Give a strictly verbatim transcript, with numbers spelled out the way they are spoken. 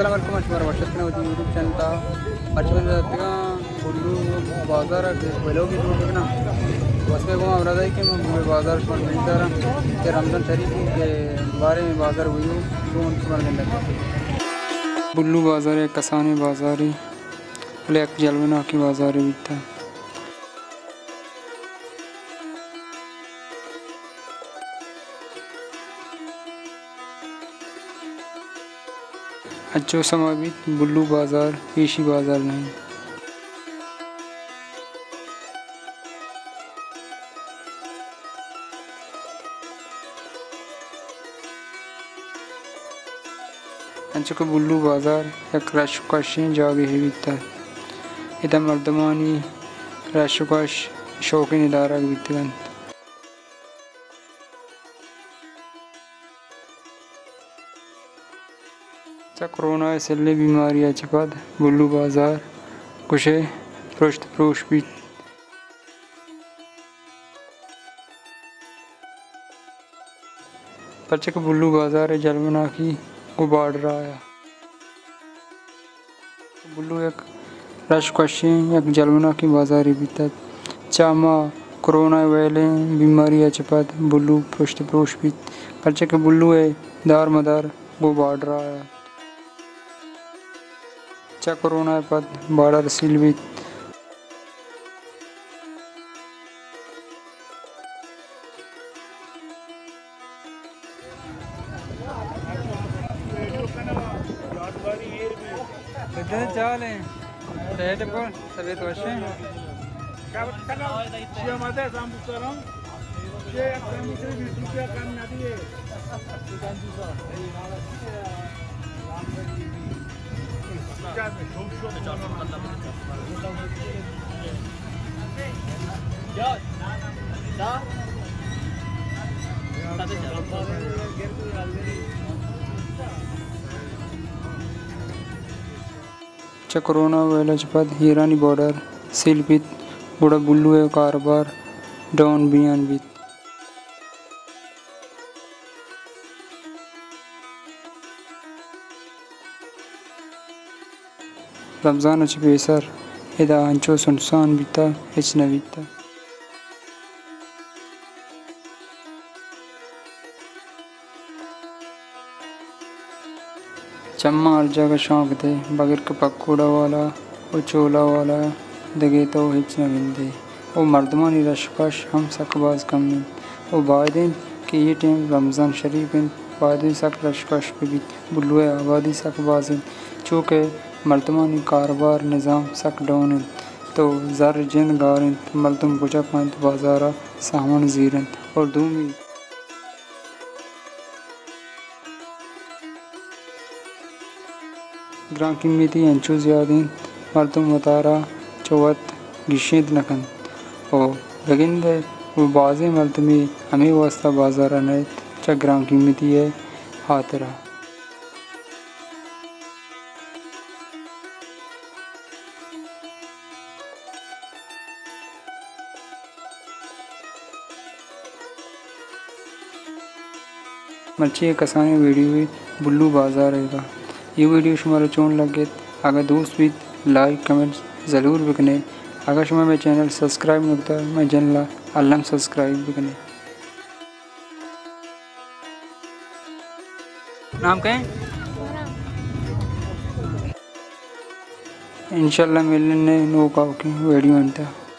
अस्सलाम वालेकुम अशमर वर्षा YouTube channel था अच्छा जाते गुल्लू बाजार व्लॉग यूट्यूब ना उसमें वो हमारा था कि मैं बाजार पर मिलता रहा कि रमज़ान शरीफ के बारे में बाजार हुई हूँ तो उनके गुल्लू बाजार है कसानी बाजार ही ब्लैक जलवना की बाजार भी था। अच्छो समावित बुल्लू बाज़ार पेशी बाज़ार नहीं अच्छो को बुल्लू बाज़ार एक राशुकाशी जागे है बीतता है इधर मर्दमानी राशुकाश शौकीन इदारा बीतता है। कोरोना इसलिए बीमारी अच्छे बाद बुल्लू बाजार कुछ पुरुष पुरुष भी पचक बुल्लू बाजार जलमना की को बाढ़ रहा है बुल्लू एक रशकशी एक जलमना की बाजारी बीता चामा कोरोना वाले बीमारी अच्छे बाद बुल्लू पुरुष पुरुष भी पचक बुल्लू है दार मदार वो बाढ़ रहा है अच्छा कोरोना पद बॉर्डर सील भी कोरोना वायरस बाद ईरानी बॉर्डर सील बीत बड़ा बुल्लू है कारोबार डाउन बियान बीत रमज़ान अच्छे बेसर इदा अंचो सुनसान बीता हिच न बीता चम्मा हर जगह शौक थे बगैर के पकौड़ा वाला और चोला वाला दगे तो हिच न बिंदे वो मर्दमानी रशकश हम सकबाज कम वो बायदें कि ये टाइम रमज़ान शरीफ इन बायदें सक रशकश पे भी बुल्लुए आबादी सकबाज इन चूँकि मर्दमानी कारोबार निज़ाम सक डाउन तो ज़र जिंद गारन मर्दम गुजा पंत बाजारा सामान जीरन और दूमी ग्राम कीमती अंचू ज्यादिन मर्दम उतारा चौवत गिशेद नकन और लगिंद वो बाजे मर्दमी हमें वास्ता बाजारा न च ग्राम कीमती है हाथरा मच्छी कसाने वीडियो भी बुल्लू बाजार रहेगा। ये वीडियो शुमारा चोन लगे अगर दोस्त भी लाइक कमेंट्स ज़रूर बिकने अगर शुमा मेरे चैनल सब्सक्राइब नहीं होता मैं जनला अल्लाह सब्सक्राइब बिकने नाम कहें इंशाल्लाह मिलने नो का वीडियो बनता।